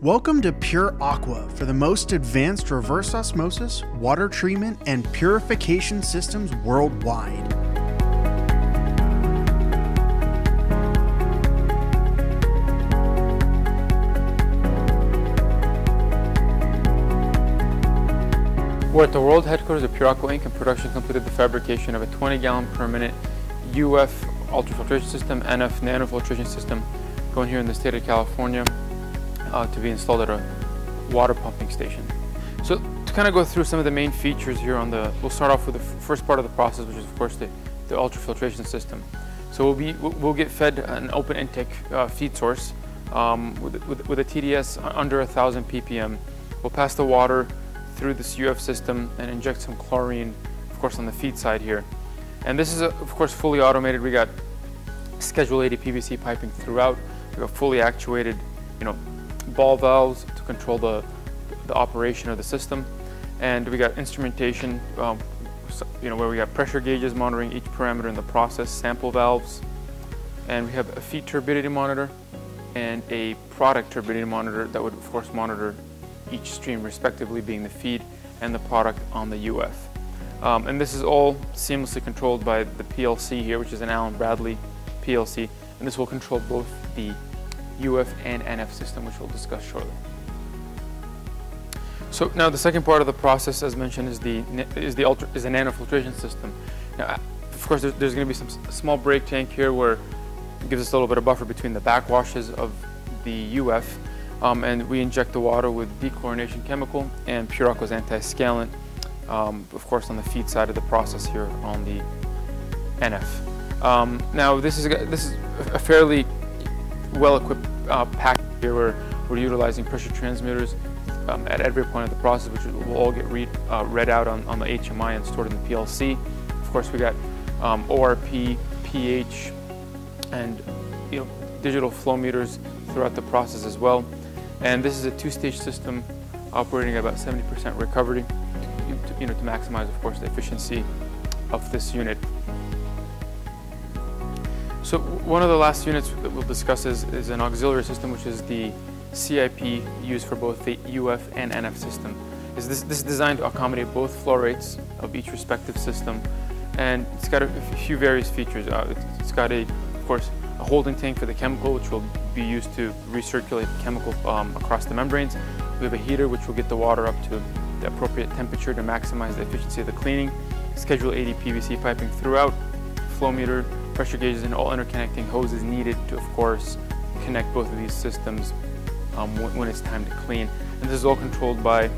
Welcome to Pure Aqua for the most advanced reverse osmosis, water treatment, and purification systems worldwide. We're at the world headquarters of Pure Aqua Inc. and production completed the fabrication of a 20-gallon per minute UF ultrafiltration system, NF nanofiltration system, going here in the state of California to be installed at a water pumping station. So to kind of go through some of the main features here on the, we'll start off with the first part of the process, which is of course the ultrafiltration system. So we'll get fed an open intake feed source with a TDS under 1,000 ppm. We'll pass the water through this UF system and inject some chlorine, of course, on the feed side here. And this is, of course, fully automated. We got Schedule 80 PVC piping throughout. We got fully actuated, ball valves to control the operation of the system, and we got instrumentation, where we got pressure gauges monitoring each parameter in the process, sample valves, and we have a feed turbidity monitor and a product turbidity monitor that would, of course, monitor each stream respectively, being the feed and the product on the UF. And this is all seamlessly controlled by the PLC here, which is an Allen-Bradley PLC, and this will control both the UF and NF system, which we'll discuss shortly. So now the second part of the process, as mentioned, is the nanofiltration system. Now, of course, there's going to be some small break tank here where it gives us a little bit of buffer between the backwashes of the UF. And we inject the water with dechlorination chemical and Pure Aqua's anti-scalant, of course, on the feed side of the process here on the NF. Now this is a fairly well-equipped pack here where we're utilizing pressure transmitters at every point of the process, which will all get read out on the HMI and stored in the PLC. Of course, we got ORP, pH, and digital flow meters throughout the process as well. And this is a two-stage system operating at about 70% recovery, to maximize, of course, the efficiency of this unit. So one of the last units that we'll discuss is an auxiliary system, which is the CIP used for both the UF and NF system. This is designed to accommodate both flow rates of each respective system, and it's got a few various features. It's got, of course, a holding tank for the chemical, which will be used to recirculate the chemical across the membranes. We have a heater which will get the water up to the appropriate temperature to maximize the efficiency of the cleaning. Schedule 80 PVC piping throughout, flow meter, pressure gauges, and all interconnecting hoses needed to, of course, connect both of these systems when it's time to clean. And this is all controlled by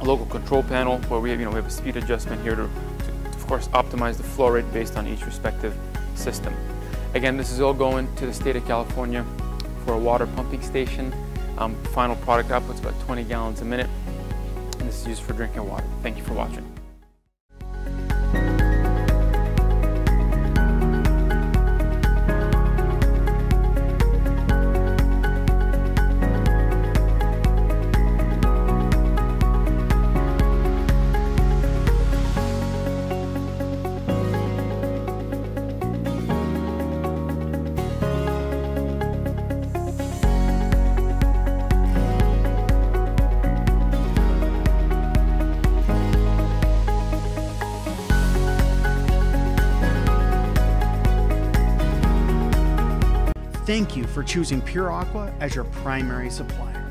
a local control panel where we have, we have a speed adjustment here to of course, optimize the flow rate based on each respective system. Again, this is all going to the state of California for a water pumping station. Final product output's about 20 gallons a minute, and this is used for drinking water. Thank you for watching. Thank you for choosing Pure Aqua as your primary supplier.